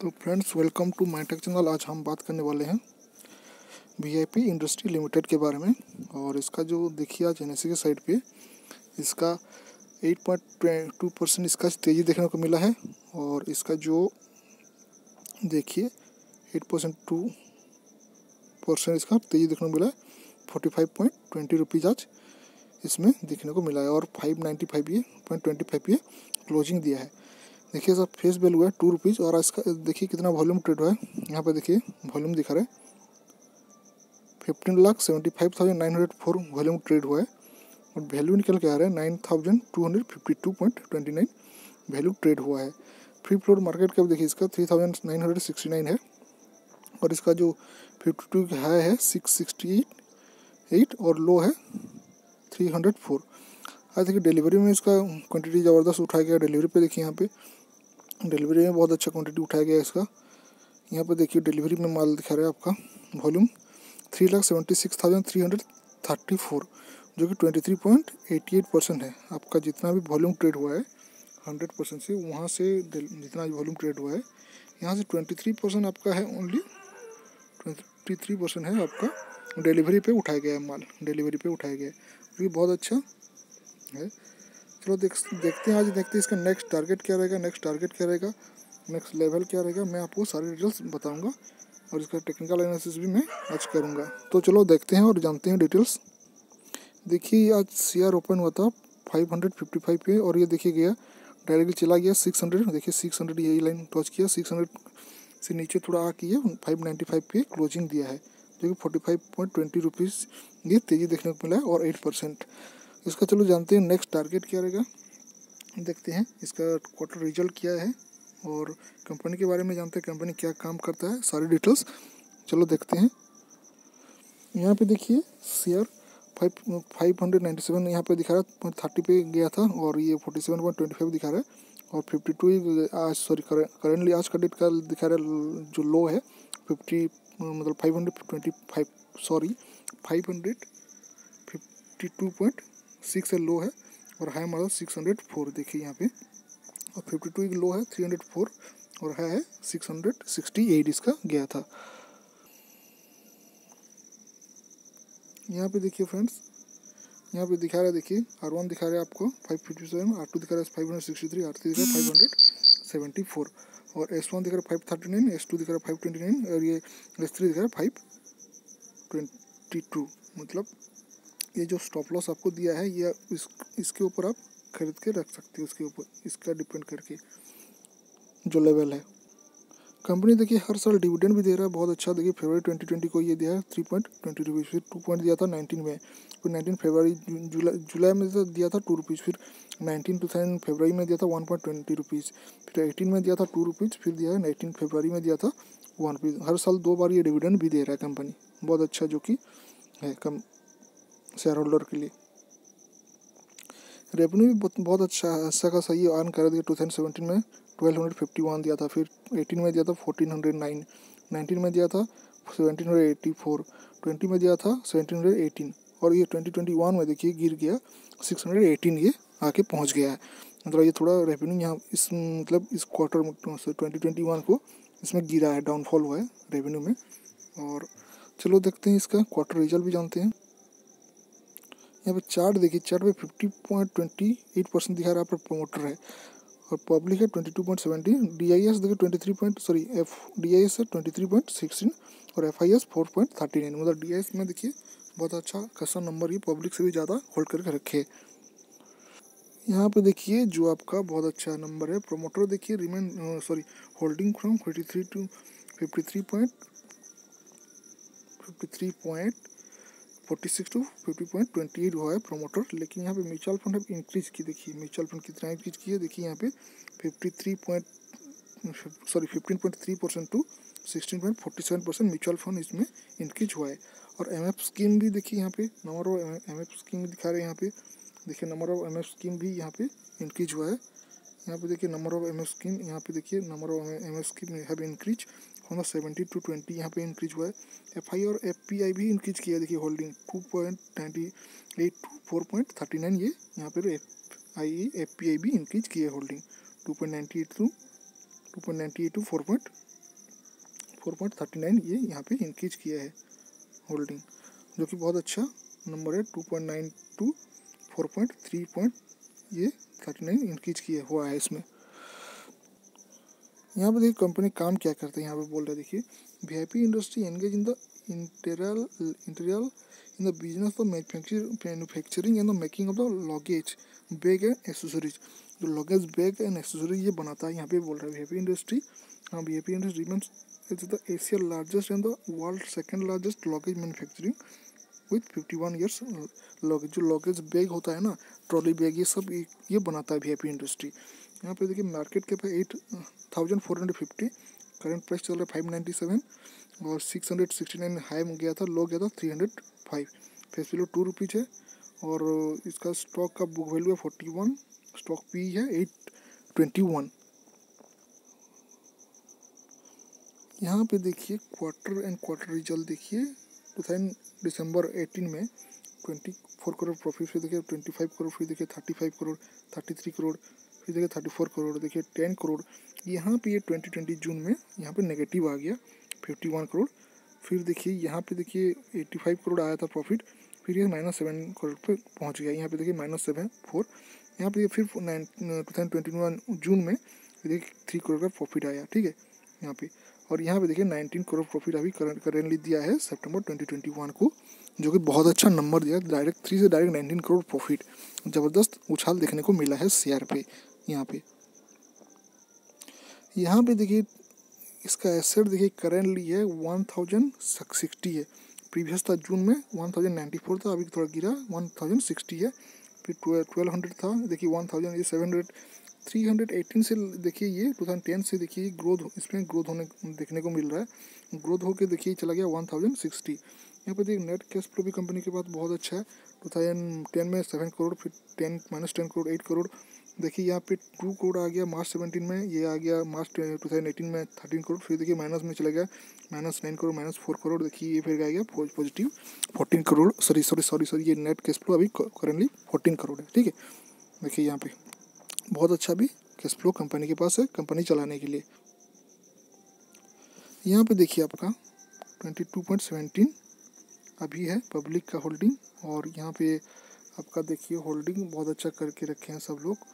तो friends welcome to my tech channel. आज हम बात करने वाले हैं वीआईपी इंडस्ट्री लिमिटेड के बारे में। और इसका जो देखिए आज एनएससी के साइड पे इसका 8.2% इसका तेज़ी देखने को मिला है। और इसका जो देखिए 8.2% इसका तेज़ी देखने को मिला है। 45.20 रुपीज़ आज इसमें देखने को मिला है। और 595.25 ये क्लोजिंग दिया है। देखिए इसका फेस वैल्यू है 2 रुपीज़। और इसका देखिए कितना वॉल्यूम ट्रेड हुआ है, यहाँ पे देखिए वॉल्यूम दिखा रहा है 15,75,904 वॉल्यूम ट्रेड हुआ है। और वैल्यू निकल के आ रहा है 9,252.29 वैल्यू ट्रेड हुआ है। फ्री फ्लोट मार्केट कैप देखिए इसका 3,969 है। और इसका जो 52 का हाई है 668 और लो है 304। आज देखिए डिलीवरी में इसका क्वांटिटी ज़बरदस्त उठाया गया। डिलीवरी पे देखिए यहाँ पे डिलीवरी में बहुत अच्छा क्वांटिटी उठाया गया इसका। यहाँ पे देखिए डिलीवरी में माल दिखा रहा है आपका वॉल्यूम 3,76,334 जो कि 23.88% है। आपका जितना भी वॉल्यूम ट्रेड हुआ है 100% से, वहाँ से जितना वॉल्यूम ट्रेड हुआ है यहाँ से 23% आपका है, ओनली 23% है आपका डिलीवरी पे उठाया गया है माल। डिलीवरी पे उठाया गया है जो कि बहुत अच्छा है। चलो देखते हैं आज इसका नेक्स्ट टारगेट क्या रहेगा, नेक्स्ट लेवल क्या रहेगा। मैं आपको सारे डिटेल्स बताऊँगा और इसका टेक्निकल एनालिसिस भी मैं आज करूँगा। तो चलो देखते हैं और जानते हैं डिटेल्स। देखिए आज शेयर ओपन हुआ था 555 पे और ये देखिए गया डायरेक्टली चला गया 600। देखिए 600 यही लाइन टच किया, 600 से नीचे थोड़ा आके ये 595 पे क्लोजिंग दिया है जो कि 45.20 रुपीज़ ये तेज़ी देखने को मिला है। और 8% इसका। चलो जानते हैं नेक्स्ट टारगेट क्या रहेगा, देखते हैं इसका क्वार्टर रिजल्ट क्या है और कंपनी के बारे में जानते हैं कंपनी क्या काम करता है, सारी डिटेल्स। चलो देखते हैं। यहाँ पे देखिए शेयर 597 यहाँ पे दिखा रहा है, 30 पे गया था और ये 47.25 दिखा रहा है। और 52 आज सॉरी करेंटली आज का डेट का दिखा रहा है जो लो है 552.6 लो है। और हाई हमारा 604 देखिए यहाँ पे। और 52 लो है 304 और हाई है 668 इसका गया था। यहाँ पे देखिए फ्रेंड्स, यहाँ पे दिखा रहा है देखिए R1 दिखा रहा है आपको 557, R2 दिखा रहा है 563, R3 दिखा रहा है 574 और S1 दिखा रहा है 539, S2 दिखा रहा है 529 और ये S3 दिखा रहा है 522। मतलब ये जो स्टॉप लॉस आपको दिया है ये इसके ऊपर आप खरीद के रख सकते हो, उसके ऊपर इसका डिपेंड करके जो लेवल है। कंपनी देखिए हर साल डिविडेंड भी दे रहा है बहुत अच्छा। देखिए फरवरी 2020 को ये दिया है 3.20 रुपीज़, फिर 2 पॉइंट दिया था 19 में, फिर 19 फरवरी जुलाई में दिया था 2 रुपीज़, फिर 19 फरवरी में दिया था 1.20 रुपीज़, फिर 18 में दिया था 2 रुपीज़, फिर दिया है 19 फरवरी में दिया था 1 रुपीज़। हर साल 2 बार ये डिविडेंड भी दे रहा है कंपनी, बहुत अच्छा जो कि है कम शेयर होल्डर के लिए। रेवेन्यू भी बहुत अच्छा खासा ये अर्न कर दिया। 2017 में 1251 दिया था, फिर 18 में दिया था 1409, 19 में दिया था 1784, 20 में दिया था 1718 और ये 2021 में देखिए गिर गया 618 ये आके पहुंच गया है। मतलब ये थोड़ा रेवेन्यू यहाँ इस मतलब इस क्वार्टर 2021 को इसमें गिरा है, डाउनफॉल हुआ है रेवेन्यू में। और चलो देखते हैं इसका क्वार्टर रिजल्ट भी जानते हैं। यहाँ पे चार्ट देखिए, चार्ट पे 50.28% दिखा रहा है आपका प्रमोटर है और पब्लिक है 22.70, DIS देखिए DIS है 23.16 और FIS 4.39। मतलब DIS में देखिए बहुत अच्छा खासा नंबर ये पब्लिक से भी ज़्यादा होल्ड करके रखे। यहाँ पे देखिए जो आपका बहुत अच्छा नंबर है प्रोमोटर देखिए होल्डिंग फ्रॉम 43.46 टू 50.28 हुआ है प्रोमोटर। लेकिन यहाँ पे म्यूचुअल फंड है इंक्रीज की, देखिए म्यूचुअल फंड कितना इंक्रीज की है देखिए यहाँ पे 15.3% टू 16.47% म्यूचुअल फंड इसमें इंक्रीज हुआ है। और MF स्कीम भी देखिए यहाँ पे नंबर ऑफ MF स्कीम दिखा रहे हैं, यहाँ पे देखिए नंबर ऑफ MF स्कीम भी यहाँ पे इंक्रीज हुआ है। यहाँ पे देखिए नंबर ऑफ MF स्कीम, यहाँ पे देखिए number of MF scheme have increase 70 to 20 यहाँ पे इंक्रीज हुआ है। FI और FPI भी इंक्रीज किया देखिए, होल्डिंग 2.98 टू 4.39 ये यहाँ पे FI FPI भी इंक्रीज किया, होल्डिंग 2.98 टू 2.98 टू 4.39 ये यहाँ पे इंक्रीज किया है होल्डिंग, जो कि बहुत अच्छा नंबर है। 2.9 टू 4.3 ये 39 इंक्रीज किया हुआ है इसमें। यहाँ पे देखिए कंपनी काम क्या करते हैं, यहाँ पे बोल रहा है देखिए, VIP industry engage in the interior in the business of manufacturing and the making of the luggage bag and accessories. जो लगेज बैग एंड एक्सेसरीज ये बनाता है, यहाँ पे बोल रहा है वीआईपी इंडस्ट्री। हाँ, VIP industry remains as the Asia largest and the world second largest luggage manufacturing with 51 years luggage. जो लगेज बैग होता है ना, ट्रॉली बैग, ये सब ये बनाता है वीआईपी इंडस्ट्री। यहाँ पे देखिए मार्केट कैप है 8,450, करंट प्राइस चल रहा है 597 और 669 हाई में गया था, लो गया था 305। फेस वैल्यू ₹2 है और इसका स्टॉक का बुक वैल्यू है 41, स्टॉक पी है 821। यहाँ पे देखिए क्वार्टर एंड क्वार्टर रिजल्ट देखिए, 2018 में 24 करोड़ प्रॉफिट, फिर देखिए 25 करोड़, फिर देखिए 35 करोड़, 33 करोड़, फिर देखिए 34 करोड़, देखिए 10 करोड़। यहाँ पे ये 2020 जून में यहाँ पे नेगेटिव आ गया 51 करोड़। फिर देखिए यहाँ पे देखिए 85 करोड़ आया था प्रॉफिट, फिर ये -7 करोड़ पे पहुँच गया। यहाँ पे देखिए -7.4। यहाँ पे फिर 2021 जून में देखिए 3 करोड़ का प्रॉफिट आया, ठीक है यहाँ पे। और यहाँ पे देखिए 19 करोड़ प्रॉफिट अभी करेंटली दिया है सितंबर 2021 को, जो कि बहुत अच्छा नंबर दिया, डायरेक्ट 3 से डायरेक्ट 19 करोड़ प्रॉफिट। ज़बरदस्त उछाल देखने को मिला है शेयर पे। यहाँ पे देखिए इसका एसेट देखिए करेंटली है 1060 है, प्रीवियस था जून में 1094 था, अभी थोड़ा गिरा 1060 है, फिर 1200 था, देखिए 1700 318 से देखिए ये 2010 से देखिए ग्रोथ, इसमें ग्रोथ होने देखने को मिल रहा है, ग्रोथ होके देखिए चला गया 1060। यहाँ पे देखिए नेट कैश फ्लो भी कंपनी के पास बहुत अच्छा है, 2010 में 7 करोड़, फिर -10 करोड़, 8 करोड़, देखिए यहाँ पे 2 करोड़ आ गया मार्च 2017 में, ये आ गया मार्च 2018 में 13 करोड़, फिर देखिए माइनस में चला गया -9 करोड़, -4 करोड़, देखिए ये फिर आ गया पॉजिटिव 14 करोड़, सॉरी ये नेट कैश फ्लो अभी करेंटली 14 करोड़ है, ठीक है। देखिए यहाँ पे बहुत अच्छा भी कैश फ्लो कंपनी के पास है कंपनी चलाने के लिए। यहाँ पे देखिए आपका 22.17 अभी है पब्लिक का होल्डिंग, और यहाँ पे आपका देखिए होल्डिंग बहुत अच्छा करके रखे हैं सब लोग।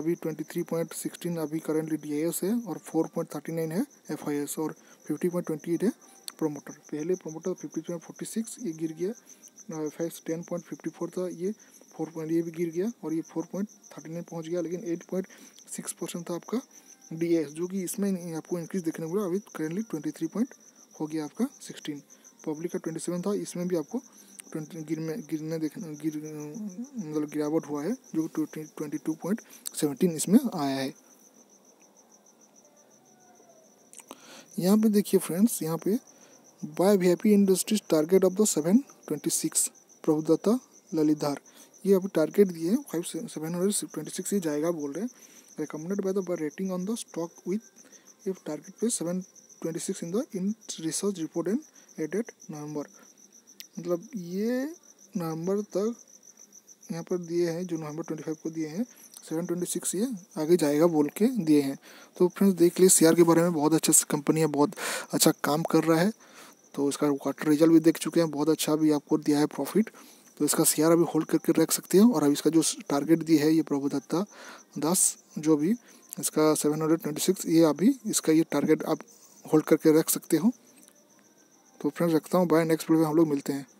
अभी 23.16 अभी करेंटली DIS है और 4.39 है FIS और 50.28 है प्रोमोटर। पहले प्रोमोटर 50.46 ये गिर गया, FIS 10.54 था, ये 4. ये भी गिर गया और ये 4.39 पहुँच गया, लेकिन 8.6% था आपका DIS, जो कि इसमें आपको इंक्रीज देखने को मिला। अभी करेंटली 23. हो गया आपका 16। पब्लिक का 27 था, इसमें भी आपको 20 मतलब गिरावट हुआ है, जो 22.17 इसमें आया है। यहाँ पे देखिए फ्रेंड्स, यहाँ पे buy VIP industries target of the 726 Prabhu Datta Lilladher, ये अभी टारगेट दिए 726 ये जाएगा बोल रहे हैं। Recommended by the rating on the stock with if target पे 726 in the in research report and added November, मतलब ये नवंबर तक यहाँ पर दिए हैं, जो नवंबर 25 को दिए हैं 726 ये आगे जाएगा बोल के दिए हैं। तो फ्रेंड्स देख लिए शेयर के बारे में, बहुत अच्छा कंपनी है, बहुत अच्छा काम कर रहा है। तो इसका क्वार्टर रिजल्ट भी देख चुके हैं, बहुत अच्छा भी आपको दिया है प्रॉफिट, तो इसका शेयर अभी होल्ड करके रख सकते हैं। और अभी इसका जो टारगेट दी है ये प्रभु दत्ता दास जो भी इसका 726 ये अभी इसका ये टारगेट आप होल्ड करके रख सकते हो। तो फ्रेंड्स रखता हूँ, बाय, नेक्स्ट वीडियो में हम लोग मिलते हैं।